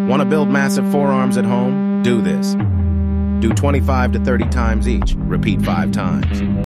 Want to build massive forearms at home? Do this. Do 25 to 30 times each. Repeat 5 times.